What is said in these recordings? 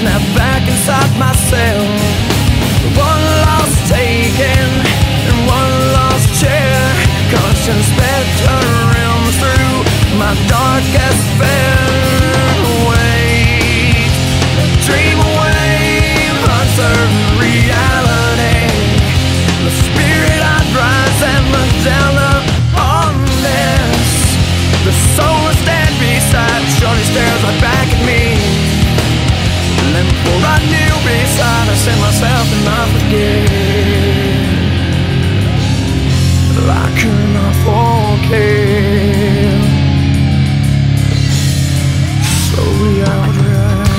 snap back inside myself. One loss taken and one lost chair. Conscience bedtime through my darkest fear. Wait, dream away, uncertain reality. The spirit I'd rise and Mandela on this. The soul is dead beside, surely stares right back at me. Before I knew beside, I set myself and I forgave. I could not forgive. Slowly I would ride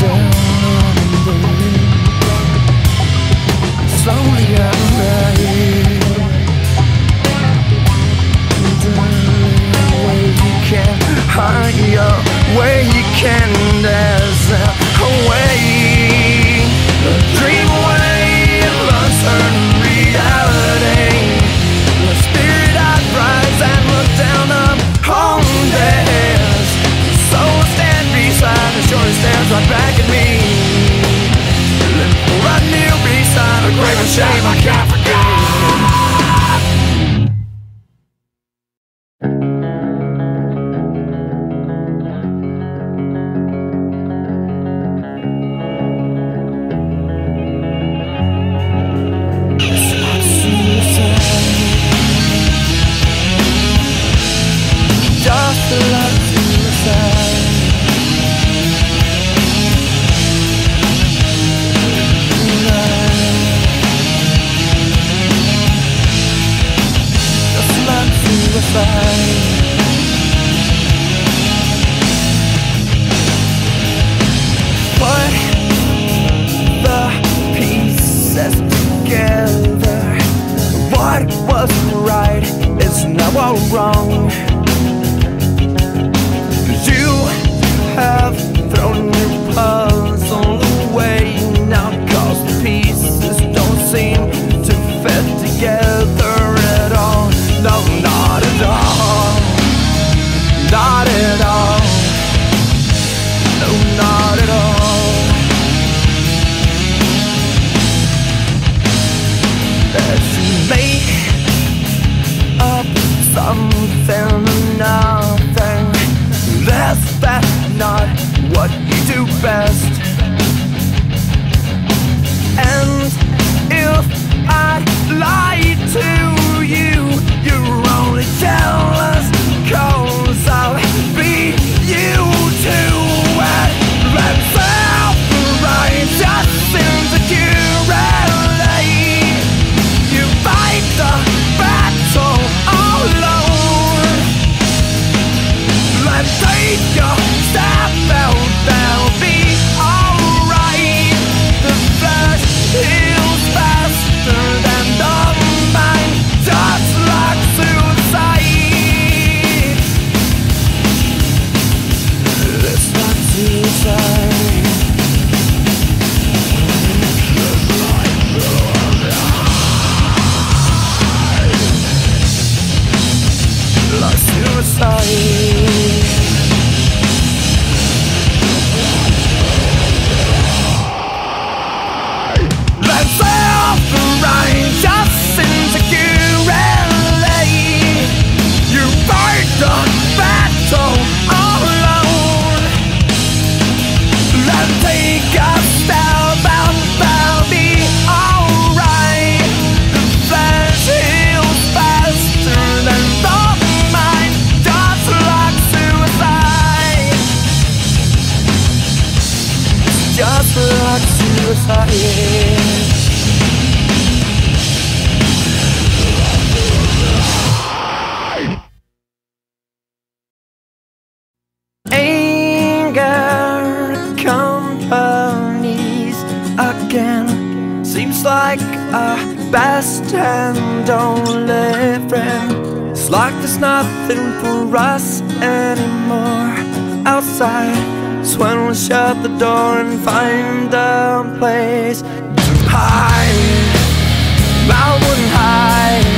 down on the moon. Slowly I would ride down where you can. Higher, where you can, there's a way. Dream away of uncertain reality. The spirit I'd rise and look down upon this. The soul stand beside, and surely stands right back at me. Right near beside, a grave of shame I can't forgive. No, I wouldn't hide.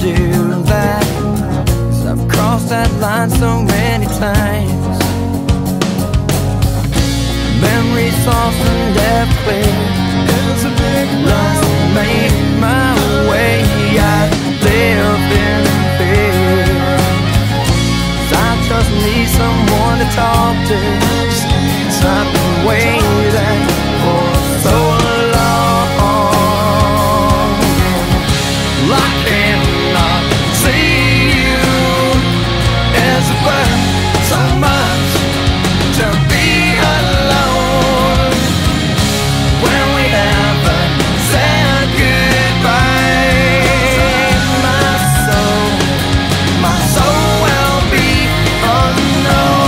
doing back, 'cause I've crossed that line so many times. Memories lost and left clear, lost and made my way. I live in fear, 'cause I just need someone to talk to. I've been waiting for so long. I cannot see you as it were, so much to be alone when we haven't said goodbye. My soul will be unknown.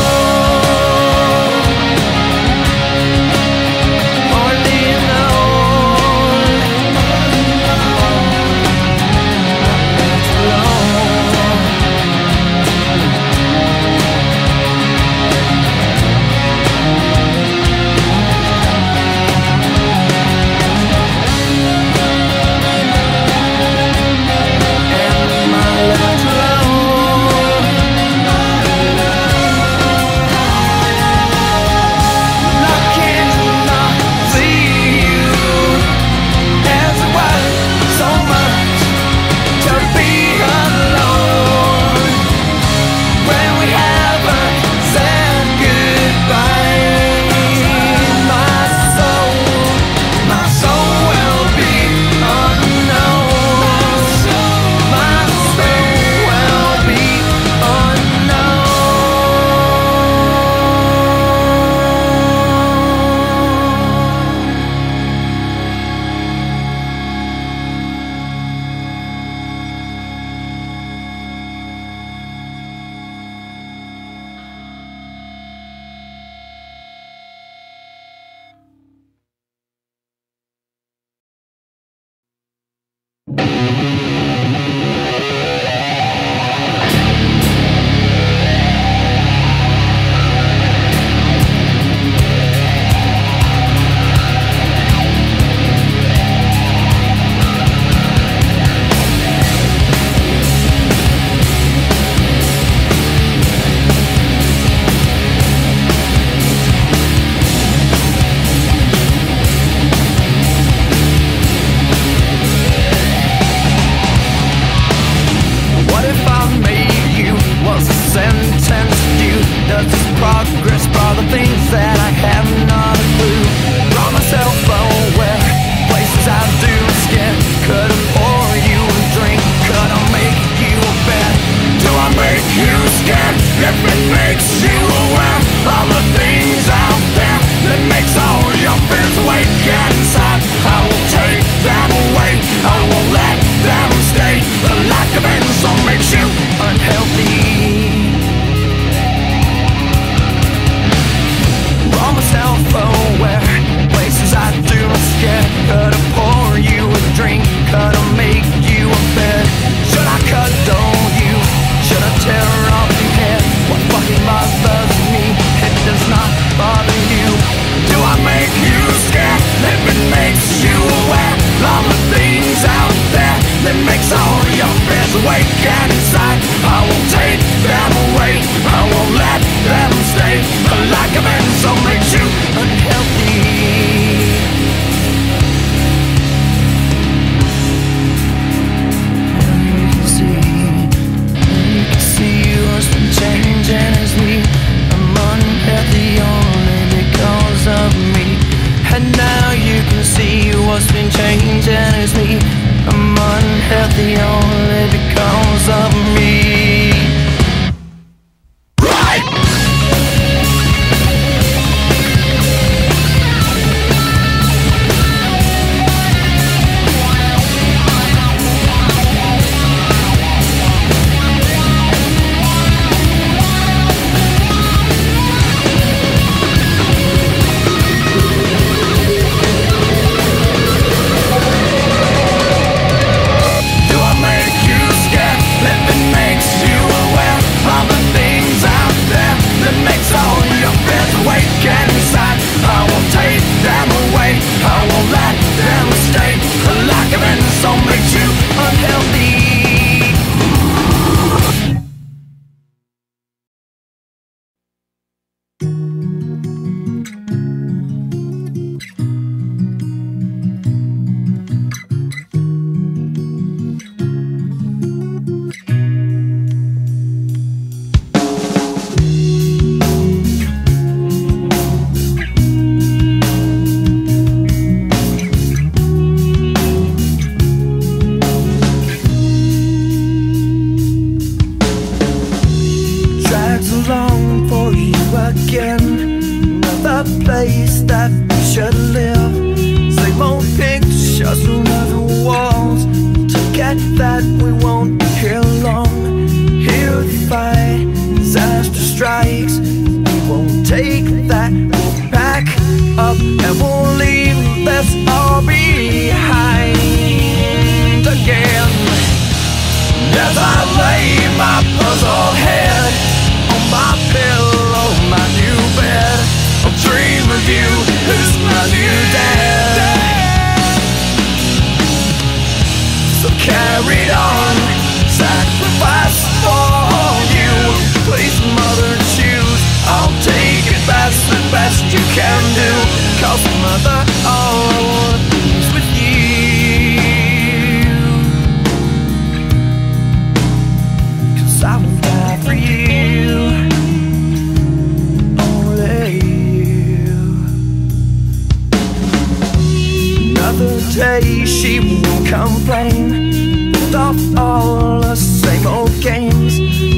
What's been changing is me. I'm unhealthy only because of me. again, another place that we should live. Same old pictures from other walls. To get that we won't be here long. Here the fight, disaster strikes. We won't take that, we'll pack up and we'll leave this all behind again. As I lay my puzzled head on my pillow, my new bed, I'll dream of you as my new dad. So carried on, sacrifice for you. Please mother choose, I'll take it, that's the best you can do. Cause mother, all is with you. Cause I will die for you. Day she won't complain about all the same old games.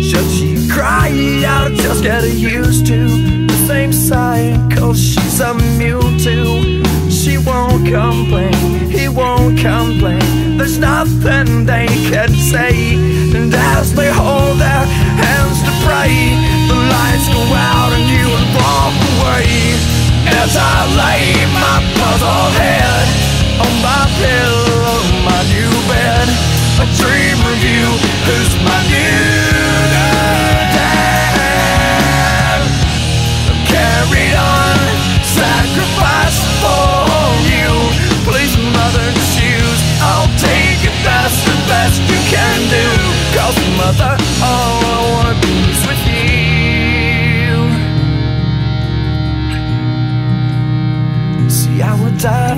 Should she cry out, just get used to the same cycle she's immune to. She won't complain, he won't complain, there's nothing they can say. And as they hold their hands to pray, the lights go out and you are blown away. As I lay my puzzled head on my pillow, my new bed, I dream of you as my new dad. I'm carried on, sacrifice for you. Please mother choose, I'll take it, that's the best you can do. Cause mother, all I wanna be is with you. See, I would die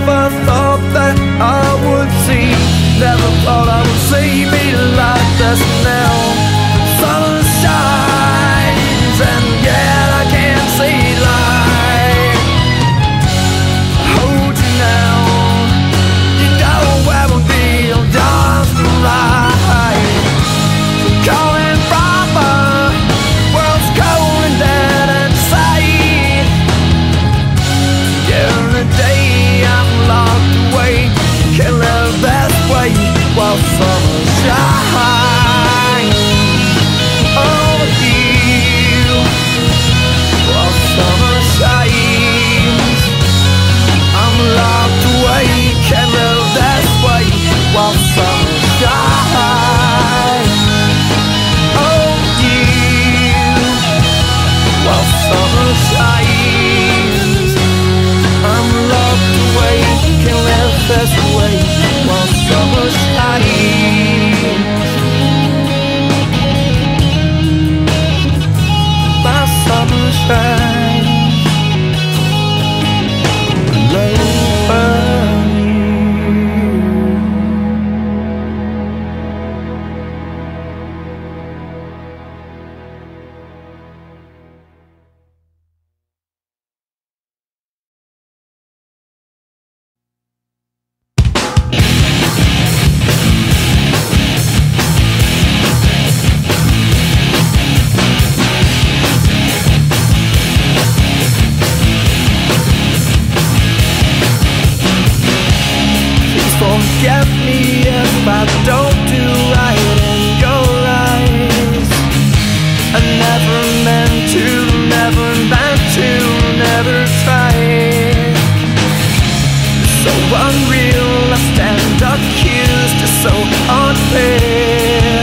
never thought that I would see, never thought I would see me like this now. Sun shines and yet I can't see light. Hold you now, you know I will feel just right. Calling from a world's cold and dead inside. Every day I'm locked away, can't live that way while summer shines. Over you while summer shines. I'm locked away, can't live that way while summer shines. Oh, you while summer shines. I'm locked away, can't live this way while summer shines. My summer shines. Love you. Forget me if I don't do right in your eyes. I never meant to, never meant to, never tried. So unreal, I stand accused, it's so unfair.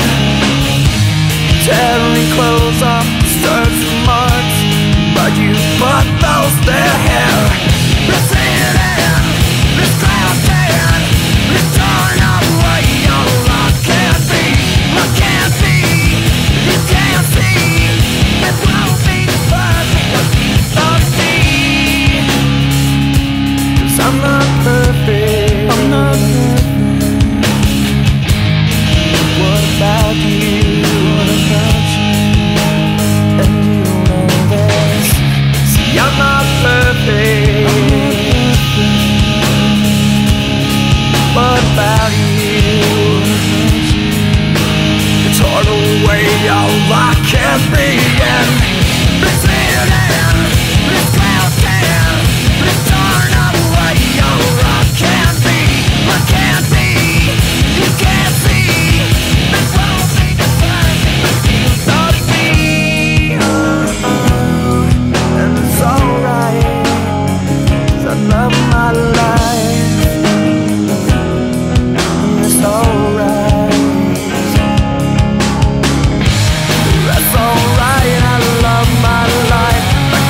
Tearing clothes off, starts marks, but you bought those their hair. Alright, I love my life.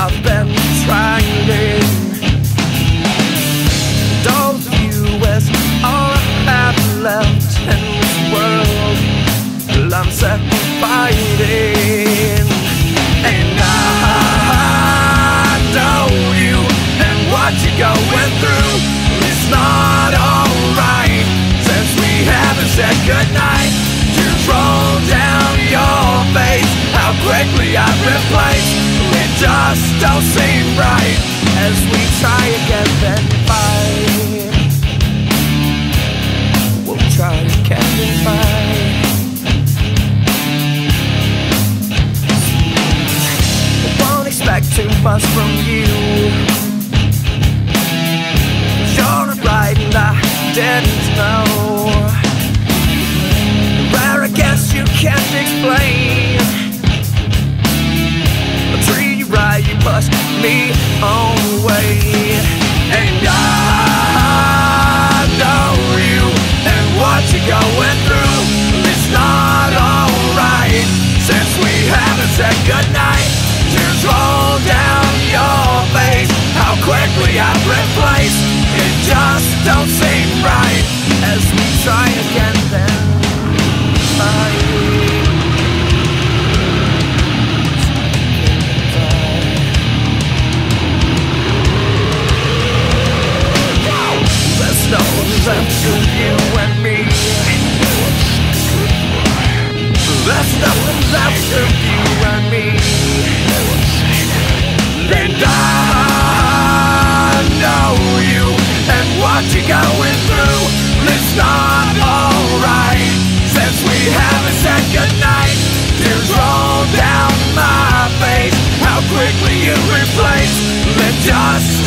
I've been trying. Don't view as all I have left in this world. Well, I'm sacrificing, and I know you, and what you're going through is not alright. Since we haven't said goodnight, to roll down your face, how quickly I've replaced. It just don't seem right. As we try again, then fight. We'll try to catch and fight. I won't expect too much from you. You're not right and I didn't know. Where I guess you can't explain. You pushed me away, and I know you, and what you're going through is not alright. Since we haven't said goodnight, tears roll down your face. How quickly I've replaced, it just don't seem right. As we try again, then I. Left to you and me. There's nothing left of you and me. And I know you, and what you're going through is not alright. Since we haven't said goodnight, tears roll down my face. How quickly you replace the dust.